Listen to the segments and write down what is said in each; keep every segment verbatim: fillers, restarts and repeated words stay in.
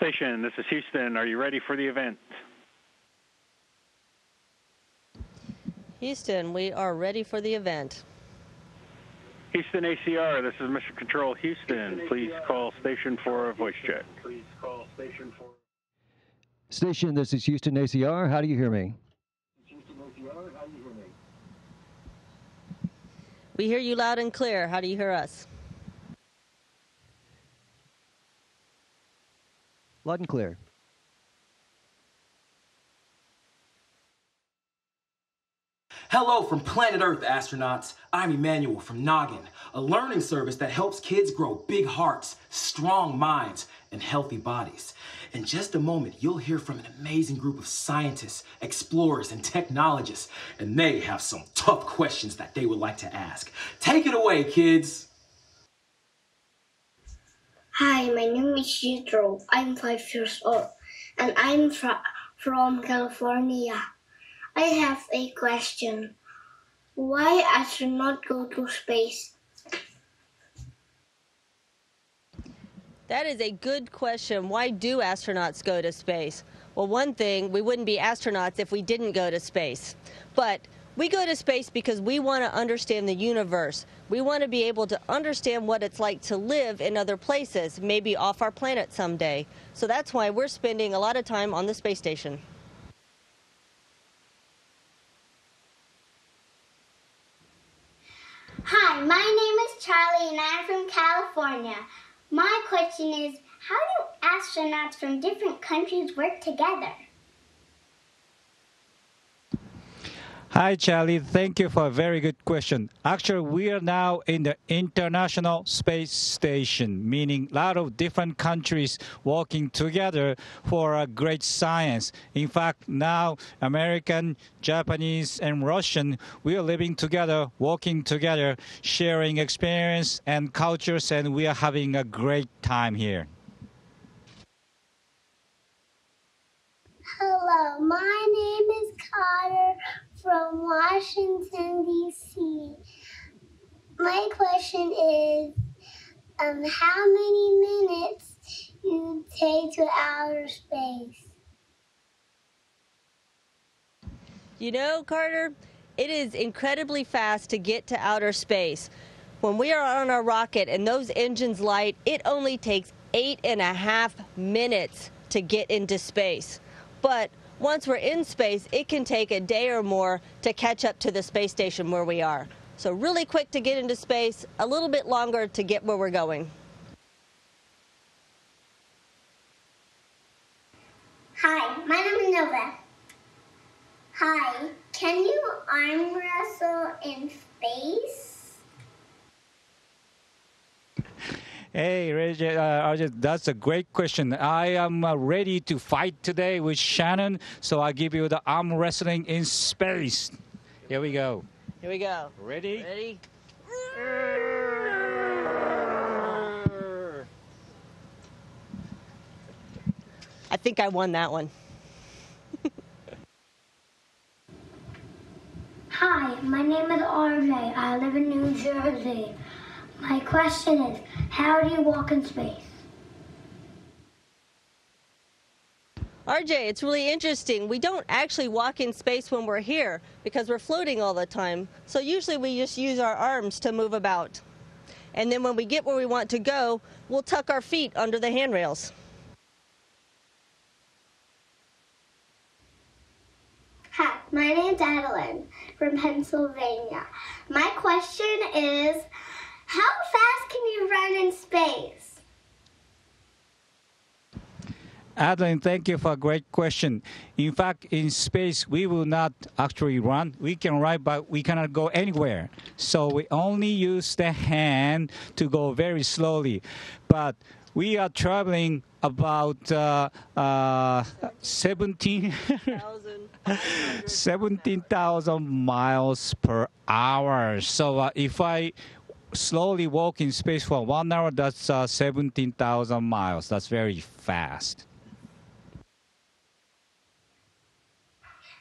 Station, this is Houston. Are you ready for the event? Houston, we are ready for the event. Houston A C R, this is Mission Control Houston. Please call station for a voice check. Please call station for. Station, this is Houston A C R. How do you hear me? Houston A C R, how do you hear me? We hear you loud and clear. How do you hear us? Loud and clear. Hello from Planet Earth, astronauts. I'm Emmanuel from Noggin, a learning service that helps kids grow big hearts, strong minds, and healthy bodies. In just a moment, you'll hear from an amazing group of scientists, explorers, and technologists, and they have some tough questions that they would like to ask. Take it away, kids. Hi, my name is Jethro. I'm five years old, and I'm fr- from California. I have a question. Why astronauts go to space? That is a good question. Why do astronauts go to space? Well, one thing, we wouldn't be astronauts if we didn't go to space. But we go to space because we want to understand the universe. We want to be able to understand what it's like to live in other places, maybe off our planet someday. So that's why we're spending a lot of time on the space station. Hi, my name is Charlie and I'm from California. My question is, how do astronauts from different countries work together? Hi, Charlie. Thank you for a very good question. Actually, we are now in the International Space Station, meaning a lot of different countries working together for a great science. In fact, now American, Japanese, and Russian, we are living together, working together, sharing experience and cultures, and we are having a great time here. Hello, my name is Connor from Washington, D C My question is, um, how many minutes do you take to outer space? You know, Carter, it is incredibly fast to get to outer space. When we are on our rocket and those engines light, it only takes eight and a half minutes to get into space. But once we're in space, it can take a day or more to catch up to the space station where we are. So really quick to get into space, a little bit longer to get where we're going. Hi, my name is Nova. Hi, can you arm wrestle in space? Hey, Roger, uh, that's a great question. I am uh, ready to fight today with Shannon, so I'll give you the arm wrestling in space. Here we go. Here we go. Ready? Ready? I think I won that one. Hi, my name is R J. I live in New Jersey. My question is, how do you walk in space? R J, it's really interesting. We don't actually walk in space when we're here because we're floating all the time. So usually we just use our arms to move about. And then when we get where we want to go, we'll tuck our feet under the handrails. Hi, my name's Adeline from Pennsylvania. My question is, how fast can you run in space? Adeline, thank you for a great question. In fact, in space, we will not actually run. We can ride, but we cannot go anywhere. So we only use the hand to go very slowly. But we are traveling about uh, uh, seventeen thousand miles per hour. So uh, if I slowly walk in space for one hour, that's uh, seventeen thousand miles. That's very fast.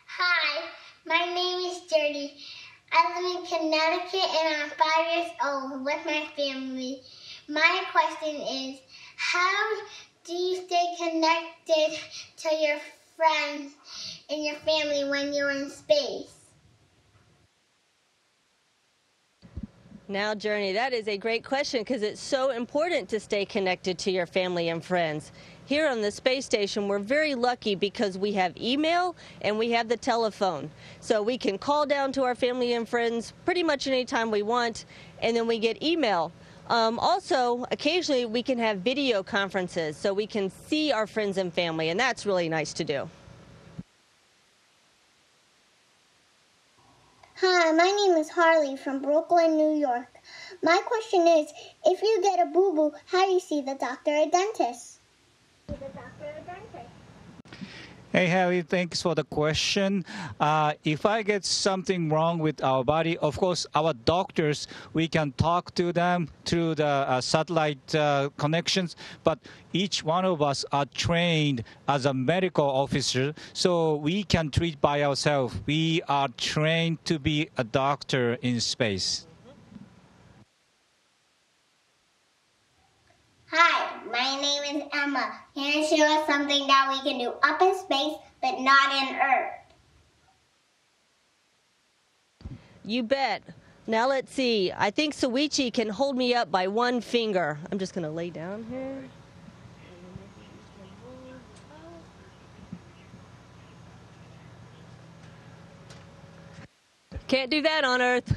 Hi, my name is Dirty. I live in Connecticut and I'm five years old with my family. My question is, how do you stay connected to your friends and your family when you're in space? Now, Journey, that is a great question because it's so important to stay connected to your family and friends. Here on the space station, we're very lucky because we have email and we have the telephone. So we can call down to our family and friends pretty much any time we want, and then we get email. Um, also, occasionally we can have video conferences so we can see our friends and family, and that's really nice to do. Hi, my name is Harley from Brooklyn, New York. My question is, if you get a boo-boo, how do you see the doctor or dentist? Hey, Harry, thanks for the question. Uh, if I get something wrong with our body, of course, our doctors, we can talk to them through the uh, satellite uh, connections, but each one of us are trained as a medical officer, so we can treat by ourselves. We are trained to be a doctor in space. Hi, my name is Emma. Can you show us something that we can do up in space, but not in Earth? You bet. Now let's see. I think Soichi can hold me up by one finger. I'm just going to lay down here. Can't do that on Earth.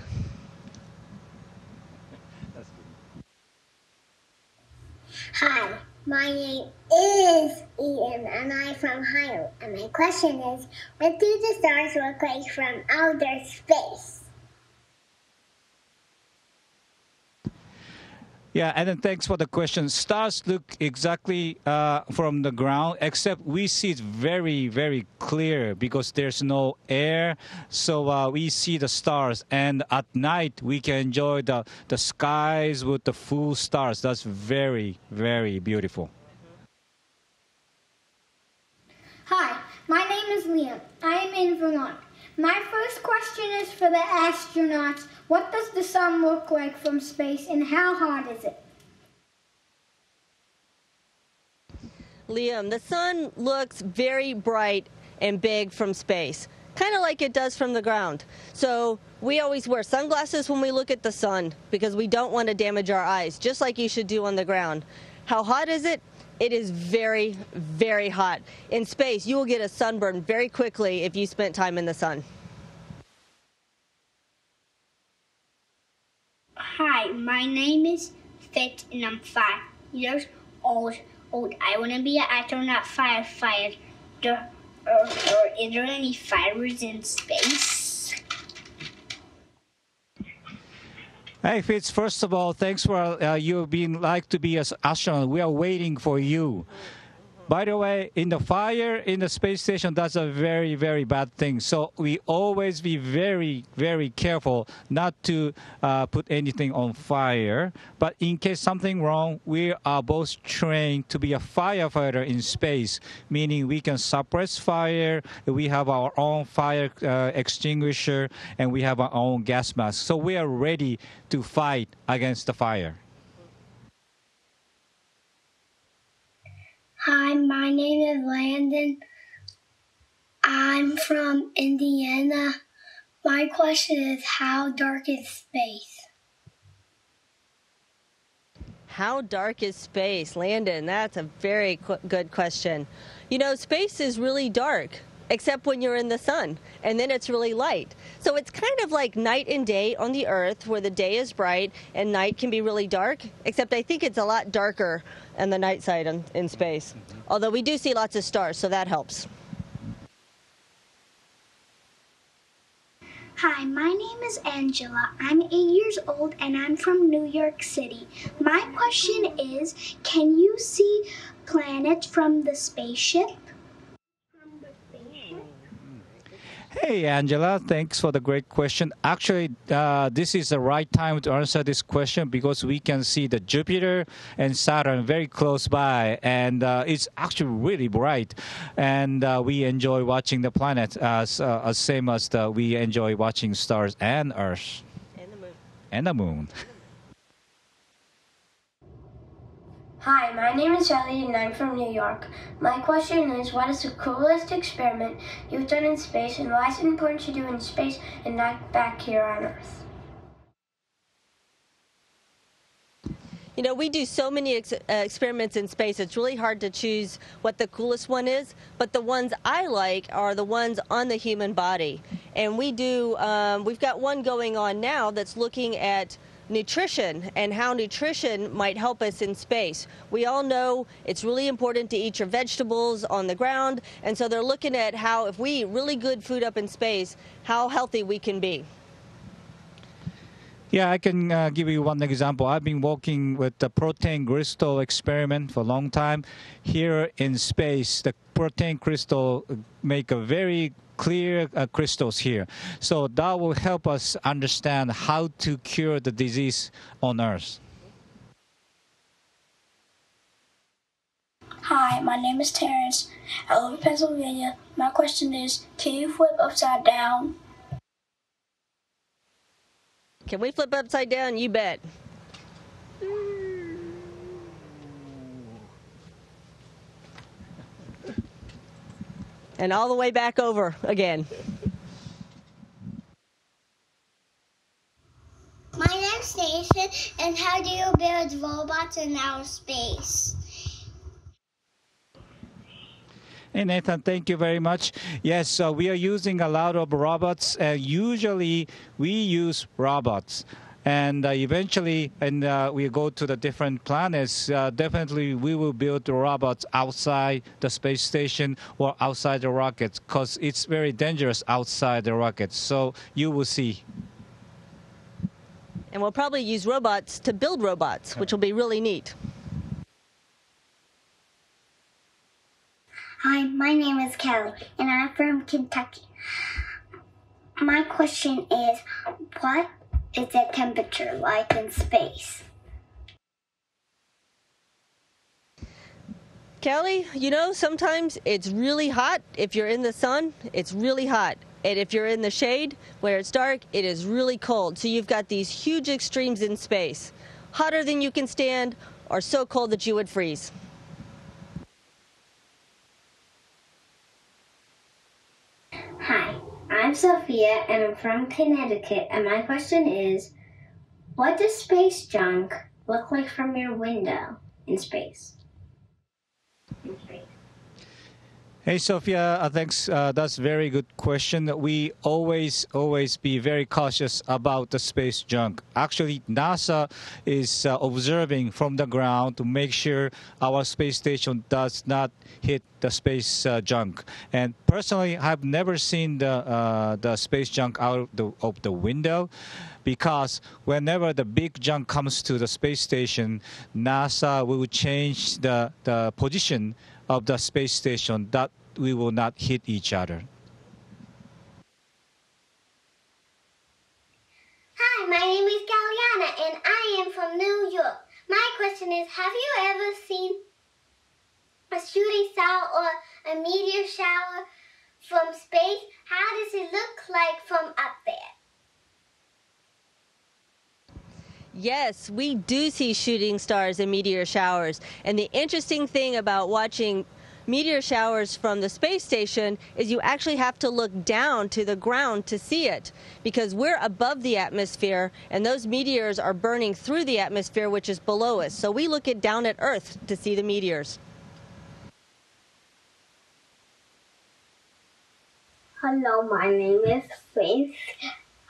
Hi, my name is Ian, and I'm from Ohio, and my question is, what do the stars look like from outer space? Yeah, and then thanks for the question. Stars look exactly uh, from the ground, except we see it very, very clear because there's no air. So uh, we see the stars, and at night we can enjoy the, the skies with the full stars. That's very, very beautiful. Hi, my name is Liam. I am in Vermont. My first question is for the astronauts. What does the sun look like from space, and how hot is it? Liam, the sun looks very bright and big from space, kind of like it does from the ground. So we always wear sunglasses when we look at the sun because we don't want to damage our eyes, just like you should do on the ground. How hot is it? It is very, very hot. In space, you will get a sunburn very quickly if you spent time in the sun. Hi, my name is Fit, and I'm five years old. old. I want to be an astronaut firefighter. Or, or is there any fires in space? Hey, Fitz, first of all, thanks for uh, you being like to be an astronaut. We are waiting for you. By the way, in the fire in the space station, that's a very, very bad thing. So we always be very, very careful not to uh, put anything on fire. But in case something wrong, we are both trained to be a firefighter in space, meaning we can suppress fire. We have our own fire uh, extinguisher, and we have our own gas mask. So we are ready to fight against the fire. Hi, my name is Landon. I'm from Indiana. My question is, how dark is space? How dark is space? Landon, that's a very qu good question. You know, space is really dark, except when you're in the sun, and then it's really light. So it's kind of like night and day on the Earth, where the day is bright and night can be really dark, except I think it's a lot darker on the night side in, in space. Although we do see lots of stars, so that helps. Hi, my name is Angela. I'm eight years old, and I'm from New York City. My question is, can you see planets from the spaceship? Hey, Angela, thanks for the great question. Actually, uh, this is the right time to answer this question because we can see the Jupiter and Saturn very close by, and uh, it's actually really bright, and uh, we enjoy watching the planets as, uh, as same as the, we enjoy watching stars and Earth. And the moon. And the moon. Hi, my name is Ellie and I'm from New York. My question is, what is the coolest experiment you've done in space, and why is it important to do in space and not back here on Earth? You know, we do so many ex uh, experiments in space, it's really hard to choose what the coolest one is, but the ones I like are the ones on the human body. And we do, um, we've got one going on now that's looking at nutrition and how nutrition might help us in space. We all know it's really important to eat your vegetables on the ground, and so they're looking at how, if we eat really good food up in space, how healthy we can be. Yeah, I can uh, give you one example. I've been working with the protein crystal experiment for a long time. Here in space, the protein crystal make a very clear uh, crystals here. So that will help us understand how to cure the disease on Earth. Hi, my name is Terrence. I live in Pennsylvania. My question is, can you flip upside down? Can we flip upside down? You bet. And all the way back over again. My name's Nathan, and how do you build robots in outer space? Hey Nathan, thank you very much. Yes, uh, we are using a lot of robots. Uh, usually we use robots. And uh, eventually, and uh, we go to the different planets, uh, definitely we will build robots outside the space station or outside the rockets, because it's very dangerous outside the rockets. So you will see. And we'll probably use robots to build robots, which will be really neat. Hi, my name is Kelly, and I'm from Kentucky. My question is, what is the temperature like in space? Kelly, you know, sometimes it's really hot. If you're in the sun, it's really hot. And if you're in the shade, where it's dark, it is really cold. So you've got these huge extremes in space. Hotter than you can stand, or so cold that you would freeze. Hi, I'm Sophia, and I'm from Connecticut, and my question is, what does space junk look like from your window in space? In space. Hey, Sophia, uh, thanks. Uh, that's a very good question. We always, always be very cautious about the space junk. Actually, NASA is uh, observing from the ground to make sure our space station does not hit the space uh, junk. And personally, I've never seen the, uh, the space junk out of the, of the window, because whenever the big junk comes to the space station, NASA will change the, the position of the space station that we will not hit each other. Hi, my name is Galliana, and I am from New York. My question is, have you ever seen a shooting star or a meteor shower from space? How does it look like from up there? Yes, we do see shooting stars and meteor showers. And the interesting thing about watching meteor showers from the space station is you actually have to look down to the ground to see it, because we're above the atmosphere and those meteors are burning through the atmosphere, which is below us. So we look down at Earth to see the meteors. Hello, my name is Faith.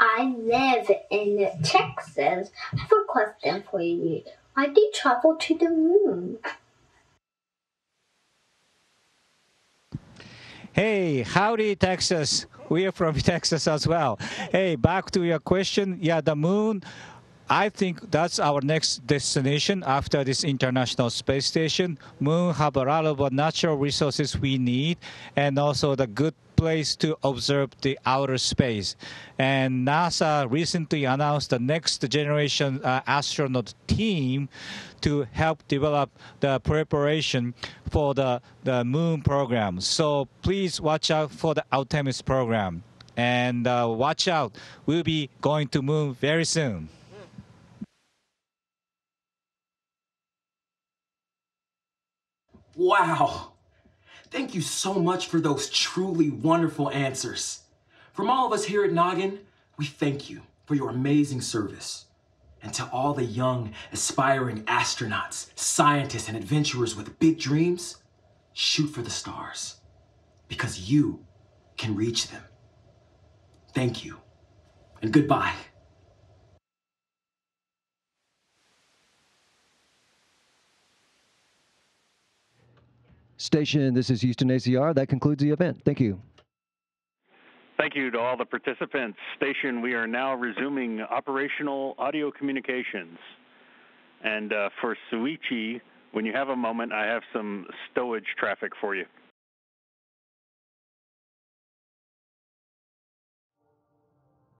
I live in Texas. I have a question for you. Why do you travel to the moon? Hey, howdy, Texas. We are from Texas as well. Hey, back to your question. Yeah, the moon. I think that's our next destination after this International Space Station. Moon have a lot of natural resources we need, and also the good place to observe the outer space. And NASA recently announced the next generation uh, astronaut team to help develop the preparation for the, the moon program. So please watch out for the Artemis program. And uh, watch out, we'll be going to moon very soon. Wow. Thank you so much for those truly wonderful answers. From all of us here at Noggin, we thank you for your amazing service. And to all the young, aspiring astronauts, scientists, and adventurers with big dreams, shoot for the stars, because you can reach them. Thank you, and goodbye. Station, this is Houston A C R. That concludes the event. Thank you. Thank you to all the participants. Station, we are now resuming operational audio communications. And uh, for Soichi, when you have a moment, I have some stowage traffic for you.